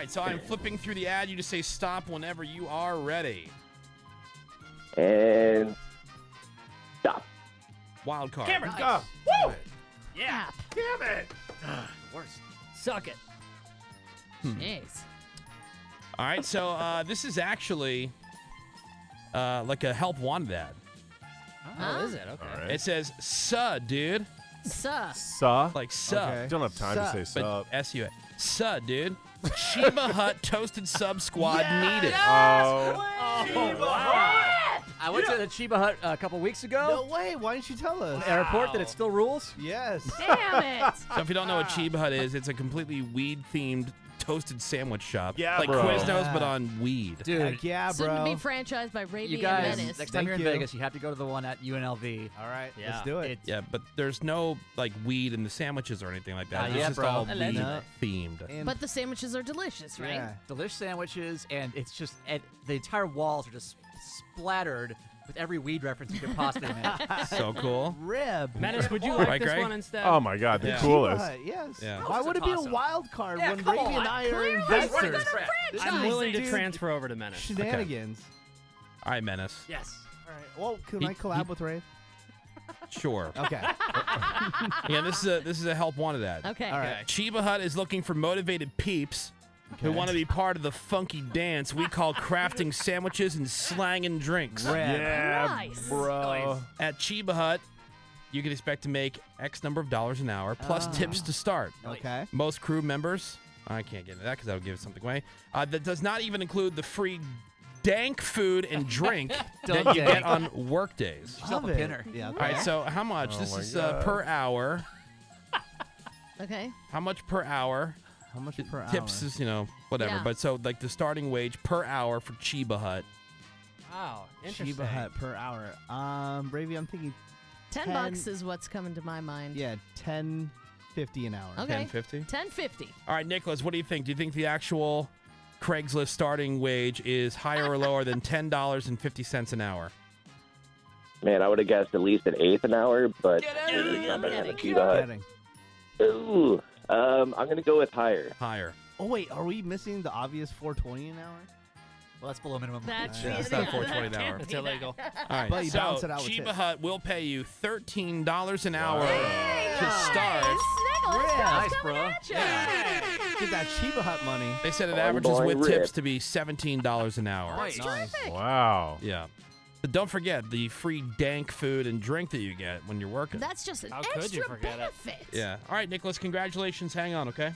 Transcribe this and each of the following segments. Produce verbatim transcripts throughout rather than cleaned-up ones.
Alright, so I'm flipping through the ad. You just say stop whenever you are ready. And stop. Wild card. Cameron, nice. Go! Woo! Yeah! Damn it! Ugh, worst. Suck it. Hmm. Jeez. Alright, so uh, this is actually uh, like a help wanted ad. Oh, huh? Is it? Okay. Right. It says, suh, dude. Suh. Suh? Like, suh. Okay. Don't have time suh. to say suh. S U A. Suh, dude. Cheba Hut Toasted Sub Squad yeah, needed. Yes, oh. Cheba oh, wow. Hut. I went yeah. to the Cheba Hut a couple weeks ago. No way. Why didn't you tell us? Wow. Airport that it still rules? Yes. Damn it. So if you don't know what Cheba Hut is, it's a completely weed-themed toasted sandwich shop. Yeah, like bro. Quiznos, yeah. but on weed. Dude, Heck yeah, bro. Soon to be franchised by Ravey and Menace. Next time Thank you're in you. Vegas, you have to go to the one at U N L V. All right, yeah. let's do it. It's yeah, but there's no like weed in the sandwiches or anything like that. Uh, it's yeah, just bro. all weed themed. And but the sandwiches are delicious, right? Yeah. Delicious sandwiches, and it's just and the entire walls are just splattered with every weed reference you could possibly make. So cool. Rib. Menace, would you like right, this Greg? one instead? Oh my god, the yeah. coolest. Uh, yes. Yeah. Why would it be a wild card yeah, when Ravey and I are investors? I'm willing to transfer over to Menace. Shenanigans. Okay. All right, Menace. Yes. All right. Well, can he, I collab he, with Ravey? Sure. Okay. Yeah, this is a this is a help wanted ad. Okay. All right. Cheba Hut is looking for motivated peeps. Okay. Who want to be part of the funky dance we call crafting sandwiches and slanging drinks. Red. Yeah, nice. bro. Nice. At Cheba Hut, you can expect to make X number of dollars an hour, plus oh. tips to start. Okay. Most crew members, I can't get into that because I would give something away, uh, that does not even include the free dank food and drink that you get on work days. Love it. Yeah, okay. All right, so how much? Oh this is uh, per hour. Okay. How much per hour? How much per hour? Tips is, you know, whatever. Yeah. But so, like, the starting wage per hour for Cheba Hut. Wow, interesting. Cheba Hut per hour. Um, Ravey, I'm thinking ten, ten bucks is what's coming to my mind. Yeah, ten fifty an hour. Okay. Ten fifty. Ten fifty. All right, Nicholas, what do you think? Do you think the actual Craigslist starting wage is higher or lower than ten dollars and fifty cents an hour? Man, I would have guessed at least an eighth an hour, but Get out of I'm gonna have a Cheba Hut. Ooh. Um, I'm gonna go with higher. Higher. Oh wait, are we missing the obvious four twenty an hour? Well, that's below minimum. That's, yeah, that's not four twenty an hour. It's illegal. All right. But you so balance it out with Cheba Hut will pay you thirteen dollars an hour yeah. to start. Nice, bro. Yeah. Get that Cheba Hut money. They said it oh, averages with rip. tips to be seventeen dollars an hour. Nice. Nice. Wow. Yeah. But don't forget the free dank food and drink that you get when you're working. That's just an How extra could you forget benefit. It? Yeah. All right, Nicholas, congratulations. Hang on, okay?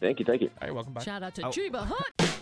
Thank you, thank you. All right, welcome back. Shout out to oh. Cheba Hut.